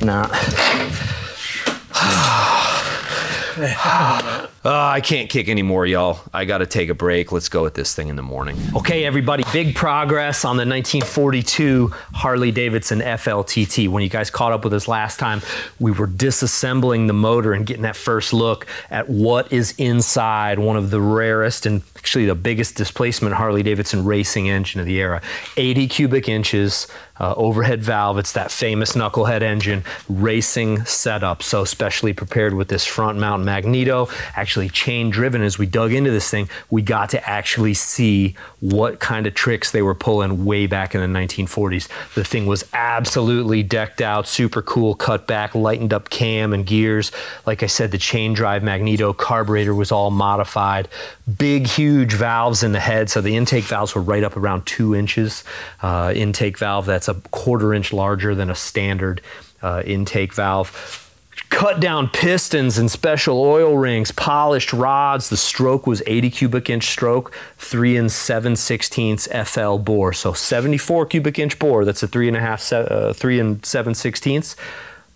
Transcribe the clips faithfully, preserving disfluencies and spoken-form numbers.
Nah. uh, I can't kick anymore, y'all. I gotta take a break. Let's go with this thing in the morning. Okay, everybody, big progress on the nineteen forty-two Harley-Davidson F L T T. When you guys caught up with us last time, we were disassembling the motor and getting that first look at what is inside one of the rarest and actually the biggest displacement Harley-Davidson racing engine of the era. eighty cubic inches. Uh, overhead valve. It's that famous knucklehead engine racing setup. So specially prepared with this front mount Magneto, actually chain driven. As we dug into this thing, we got to actually see what kind of tricks they were pulling way back in the nineteen forties. The thing was absolutely decked out, super cool, cut back, lightened up cam and gears. Like I said, the chain drive Magneto carburetor was all modified. Big, huge valves in the head. So the intake valves were right up around two inches. Uh, intake valve that's a quarter inch larger than a standard uh, intake valve. Cut down pistons and special oil rings, polished rods. The stroke was eighty cubic inch stroke, three and seven sixteenths F L bore. So seventy-four cubic inch bore, that's a three and a half, uh, three and seven sixteenths.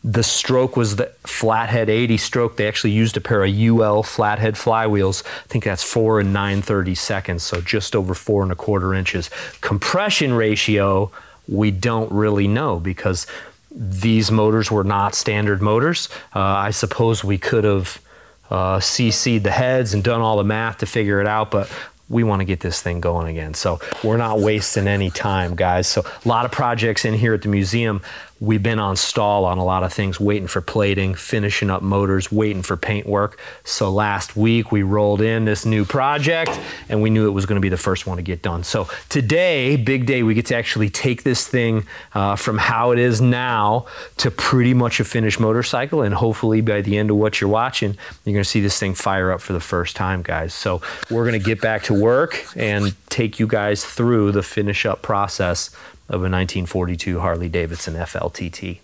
The stroke was the flathead eighty stroke. They actually used a pair of U L flathead flywheels. I think that's four and nine thirty seconds. So just over four and a quarter inches. Compression ratio, we don't really know because these motors were not standard motors. Uh, I suppose we could have uh, C C'd the heads and done all the math to figure it out, but we want to get this thing going again. So we're not wasting any time, guys. So a lot of projects in here at the museum. We've been on stall on a lot of things, waiting for plating, finishing up motors, waiting for paint work. So last week we rolled in this new project and we knew it was going to be the first one to get done. So today, big day, we get to actually take this thing uh, from how it is now to pretty much a finished motorcycle. And hopefully by the end of what you're watching, you're going to see this thing fire up for the first time, guys. So we're going to get back to work and take you guys through the finish up process of a nineteen forty-two Harley-Davidson F L T T.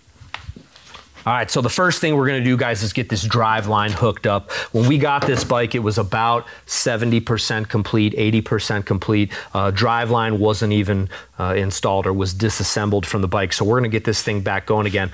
All right, so the first thing we're gonna do, guys, is get this drive line hooked up. When we got this bike, it was about seventy percent complete, eighty percent complete. Uh, drive line wasn't even uh, installed or was disassembled from the bike, so we're gonna get this thing back going again.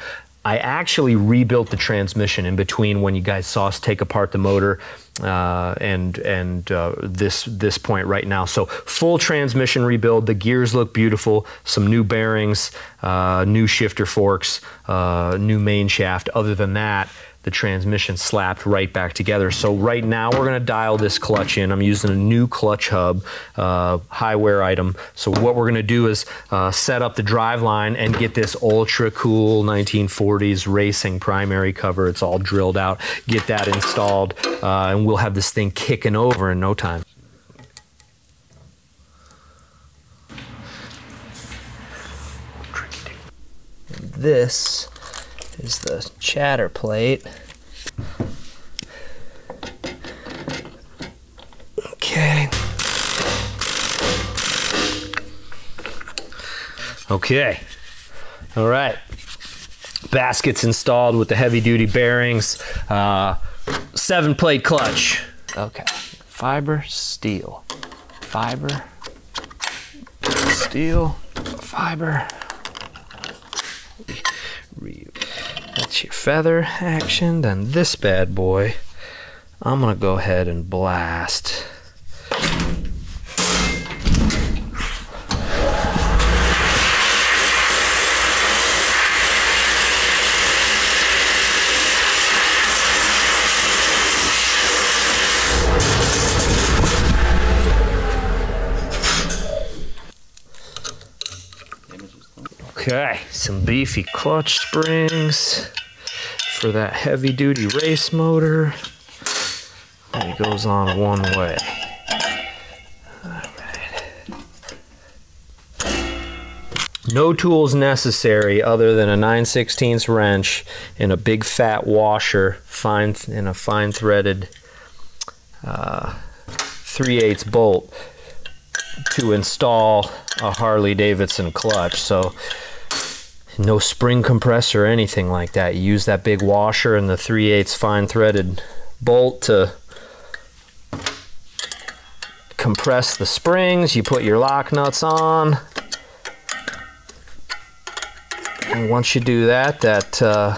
I actually rebuilt the transmission in between when you guys saw us take apart the motor uh, and and uh, this this point right now. So full transmission rebuild. The gears look beautiful. Some new bearings, uh, new shifter forks, uh, new main shaft. Other than that, the transmission slapped right back together. So right now we're gonna dial this clutch in. I'm using a new clutch hub, uh, high wear item. So what we're gonna do is uh, set up the drive line and get this ultra cool nineteen forties racing primary cover. It's all drilled out, get that installed, uh, and we'll have this thing kicking over in no time. This is the chatter plate. Okay. Okay. All right. Baskets installed with the heavy duty bearings. Uh, seven plate clutch. Okay. Fiber, steel. Fiber, steel, fiber. That's your feather action. Then this bad boy, I'm gonna go ahead and blast. Okay, some beefy clutch springs for that heavy duty race motor. And it goes on one way. All right. No tools necessary other than a nine sixteenths wrench and a big fat washer, fine and a fine threaded uh, three eighths bolt to install a Harley-Davidson clutch. So no spring compressor or anything like that. You use that big washer and the three eighths fine threaded bolt to compress the springs. You put your lock nuts on. And once you do that, that uh,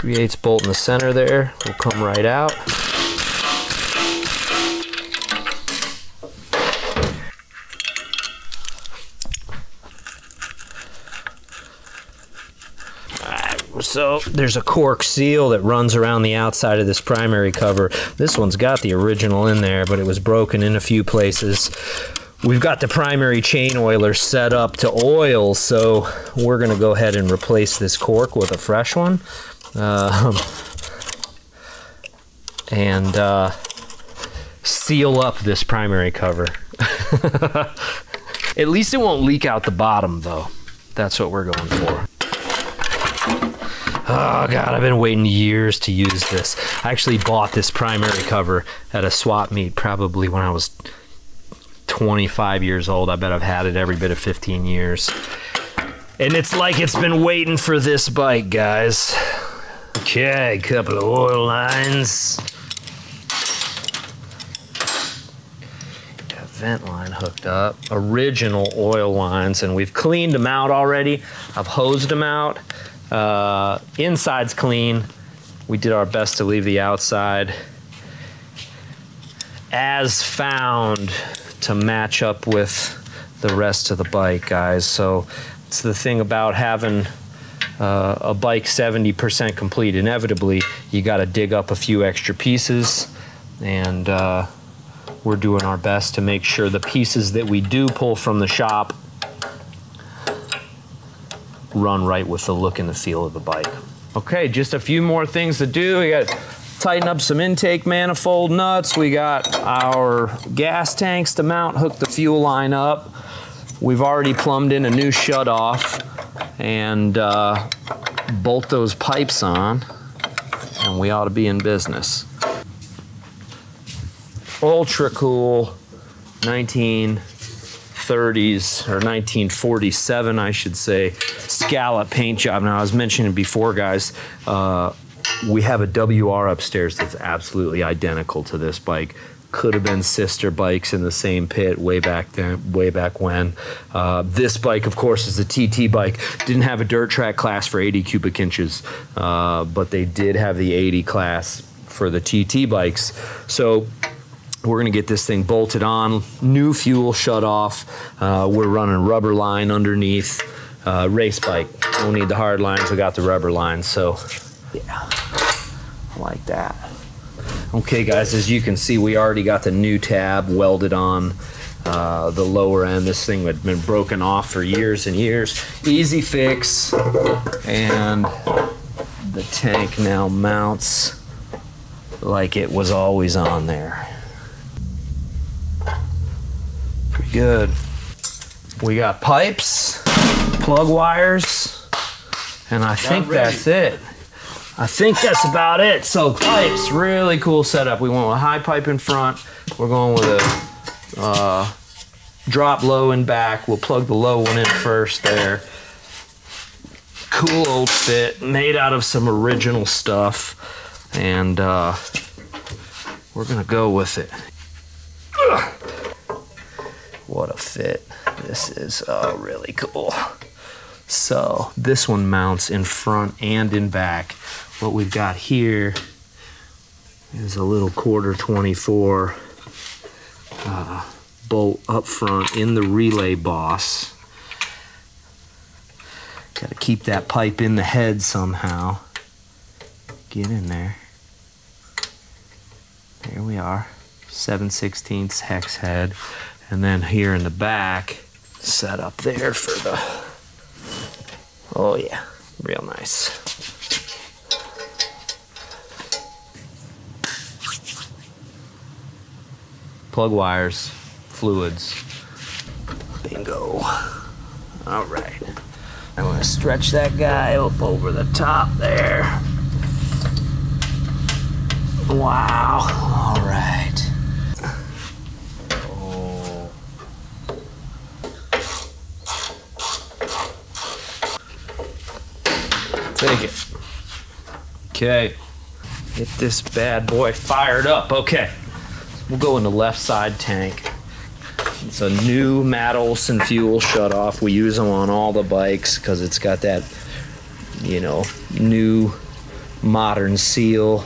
three eighths bolt in the center there will come right out. So there's a cork seal that runs around the outside of this primary cover. This one's got the original in there, but it was broken in a few places. We've got the primary chain oiler set up to oil, so we're gonna go ahead and replace this cork with a fresh one. Uh, and uh, seal up this primary cover. At least it won't leak out the bottom though. That's what we're going for. Oh God, I've been waiting years to use this. I actually bought this primary cover at a swap meet probably when I was twenty-five years old. I bet I've had it every bit of fifteen years. And it's like it's been waiting for this bike, guys. Okay, couple of oil lines. Vent line hooked up, original oil lines, and we've cleaned them out already. I've hosed them out. Uh, inside's clean. We did our best to leave the outside as found to match up with the rest of the bike, guys. So it's the thing about having uh, a bike seventy percent complete. Inevitably, you got to dig up a few extra pieces, and uh, we're doing our best to make sure the pieces that we do pull from the shop run right with the look and the feel of the bike. Okay, just a few more things to do. We got to tighten up some intake manifold nuts. We got our gas tanks to mount, hook the fuel line up. We've already plumbed in a new shutoff and uh, bolt those pipes on, and we ought to be in business. Ultra cool nineteen thirties or nineteen forty-seven, I should say, scallop paint job. Now, I was mentioning before, guys, uh, we have a W R upstairs that's absolutely identical to this bike. Could have been sister bikes in the same pit way back then, way back when. Uh, this bike, of course, is a T T bike. Didn't have a dirt track class for eighty cubic inches, uh, but they did have the eighty class for the T T bikes. So we're gonna get this thing bolted on, new fuel shut off. Uh, we're running rubber line underneath. Uh, race bike, don't need the hard lines, we got the rubber lines, so yeah, I like that. Okay guys, as you can see, we already got the new tab welded on uh, the lower end. This thing had been broken off for years and years. Easy fix, and the tank now mounts like it was always on there. Pretty good. We got pipes, plug wires, and I think that's it. I think that's about it. So pipes, really cool setup. We went with a high pipe in front. We're going with a uh, drop low in back. We'll plug the low one in first there. Cool old fit, made out of some original stuff. And uh, we're gonna go with it. Ugh. What a fit. This is uh, really cool. So this one mounts in front and in back. What we've got here is a little quarter twenty-four uh, bolt up front in the relay boss. Gotta keep that pipe in the head somehow. Get in there. There we are, seven sixteenths hex head. And then here in the back, set up there for the, oh yeah, real nice. Plug wires, fluids, bingo. All right, I'm gonna stretch that guy up over the top there. Wow, all right. Take it. Okay, get this bad boy fired up. Okay, we'll go in the left side tank. It's a new Matt Olsen fuel shutoff. We use them on all the bikes because it's got that, you know, new modern seal,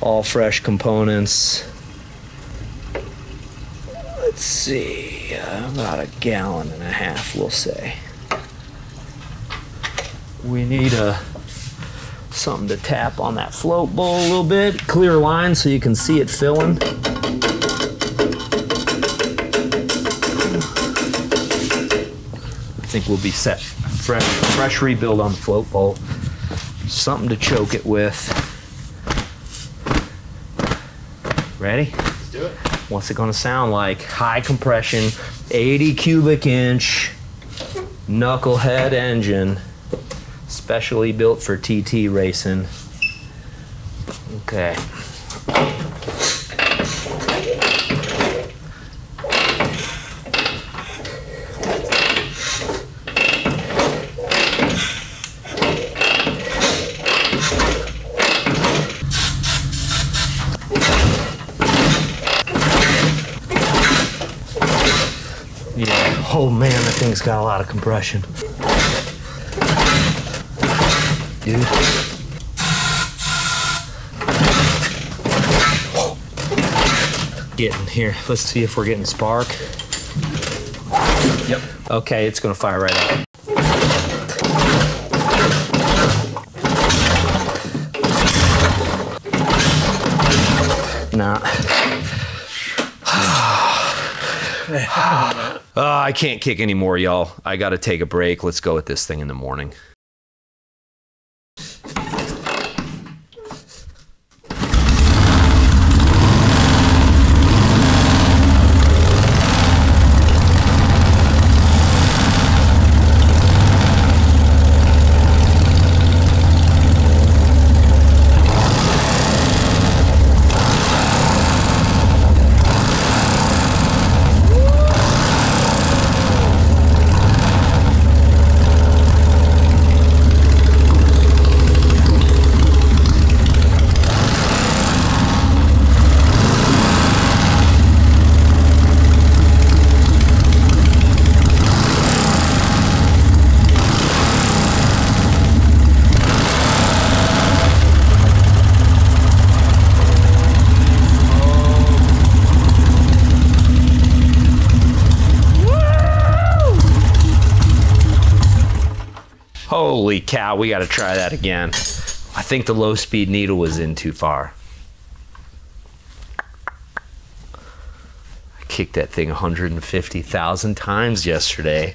all fresh components. Let's see, about a gallon and a half, we'll say. We need a something to tap on that float bowl a little bit, clear line so you can see it filling. I think we'll be set. Fresh, fresh rebuild on the float bowl. Something to choke it with. Ready? Let's do it. What's it gonna sound like? High compression, eighty cubic inch knucklehead engine, specially built for T T racing. Okay. Oh man, that thing's got a lot of compression. Dude. Getting here. Let's see if we're getting spark. Yep. Okay, it's gonna fire right up. Nah. Uh, I can't kick anymore, y'all. I gotta take a break. Let's go with this thing in the morning. Holy cow, we gotta try that again. I think the low speed needle was in too far. I kicked that thing one hundred fifty thousand times yesterday.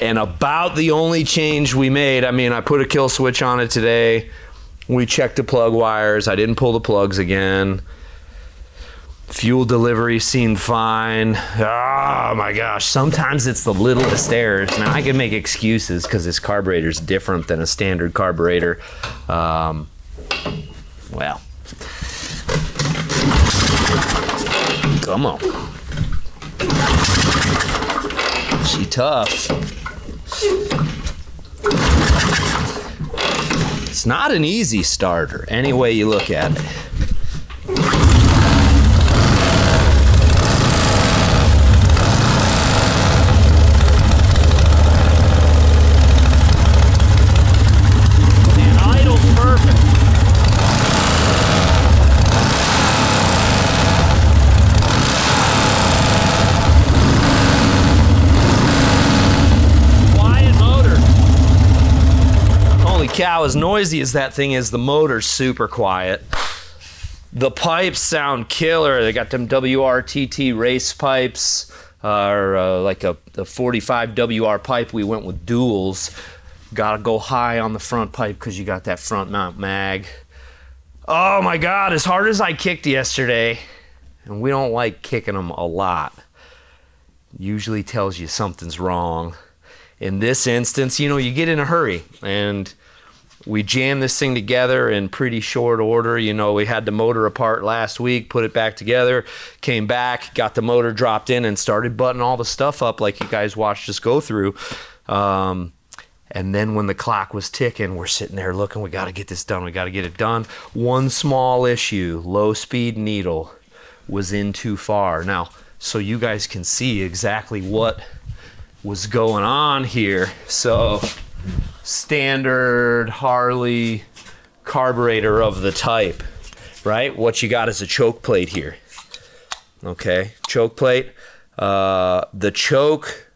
And about the only change we made, I mean, I put a kill switch on it today. We checked the plug wires. I didn't pull the plugs again. Fuel delivery seemed fine. Oh my gosh, sometimes it's the littlest errors. Now I can make excuses because this carburetor is different than a standard carburetor. Um, well, come on. She tough. It's not an easy starter, any way you look at it. Cow, as noisy as that thing is, the motor's super quiet. The pipes sound killer. They got them W R T T race pipes, uh, or uh, like a, a forty-five W R pipe. We went with duals. Gotta go high on the front pipe because you got that front mount mag. Oh my God, as hard as I kicked yesterday, and we don't like kicking them a lot, usually tells you something's wrong. In this instance, you know, you get in a hurry, and we jammed this thing together in pretty short order. You know, we had the motor apart last week, put it back together, came back, got the motor dropped in, and started buttoning all the stuff up like you guys watched us go through. Um, and then when the clock was ticking, we're sitting there looking, we gotta get this done, we gotta get it done. One small issue, low speed needle was in too far. Now, so you guys can see exactly what was going on here. So, standard Harley carburetor of the type, right? What you got is a choke plate here. Okay, choke plate. Uh, the choke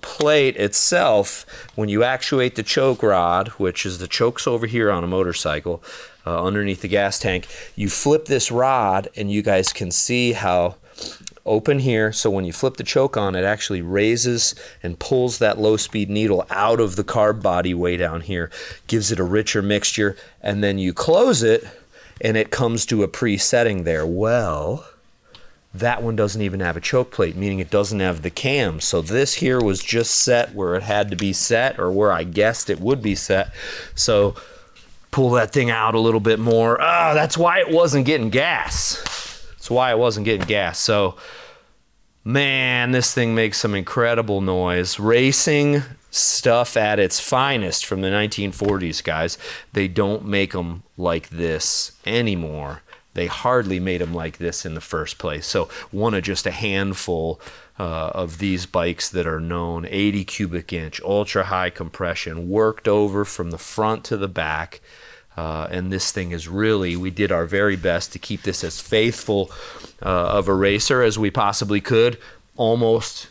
plate itself, when you actuate the choke rod, which is the chokes over here on a motorcycle, uh, underneath the gas tank, you flip this rod and you guys can see how open here. So when you flip the choke on, it actually raises and pulls that low speed needle out of the carb body way down here, gives it a richer mixture, and then you close it and it comes to a pre-setting there. Well, that one doesn't even have a choke plate, meaning it doesn't have the cam. So this here was just set where it had to be set, or where I guessed it would be set. So pull that thing out a little bit more. Ah, that's why it wasn't getting gas. That's why it wasn't getting gas. So, man, this thing makes some incredible noise. Racing stuff at its finest from the nineteen forties, guys. They don't make them like this anymore. They hardly made them like this in the first place. So one of just a handful uh, of these bikes that are known, eighty cubic inch, ultra high compression, worked over from the front to the back. Uh, and this thing is really, we did our very best to keep this as faithful uh, of a racer as we possibly could, almost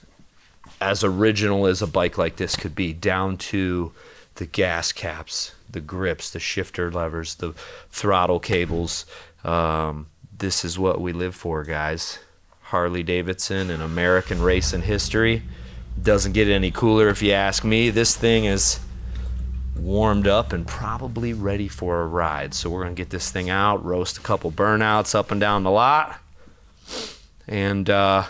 as original as a bike like this could be, down to the gas caps, the grips, the shifter levers, the throttle cables. Um, this is what we live for, guys. Harley-Davidson and American racing history. Doesn't get any cooler if you ask me. This thing is warmed up and probably ready for a ride. So we're going to get this thing out, roast a couple burnouts up and down the lot. And uh,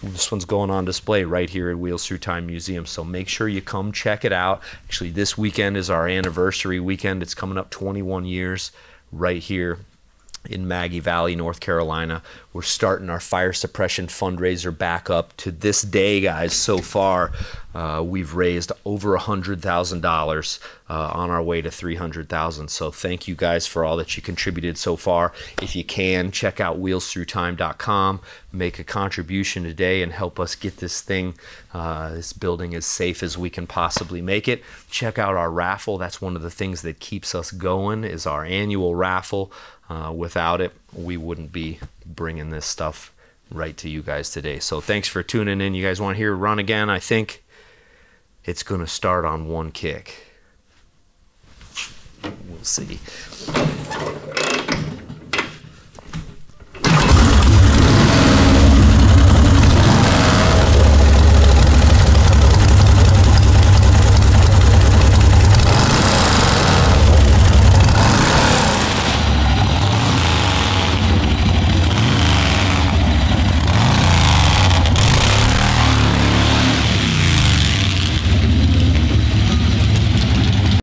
this one's going on display right here at Wheels Through Time Museum. So make sure you come check it out. Actually, this weekend is our anniversary weekend. It's coming up twenty-one years. Right here in Maggie Valley, North Carolina. We're starting our fire suppression fundraiser back up. To this day, guys, so far, uh, we've raised over one hundred thousand dollars uh, on our way to three hundred thousand dollars. So thank you guys for all that you contributed so far. If you can, check out wheels through time dot com. Make a contribution today and help us get this thing, uh, this building as safe as we can possibly make it. Check out our raffle. That's one of the things that keeps us going, is our annual raffle. Uh, without it, we wouldn't be bringing this stuff right to you guys today. So thanks for tuning in. You guys want to hear run again? I think it's going to start on one kick. We'll see.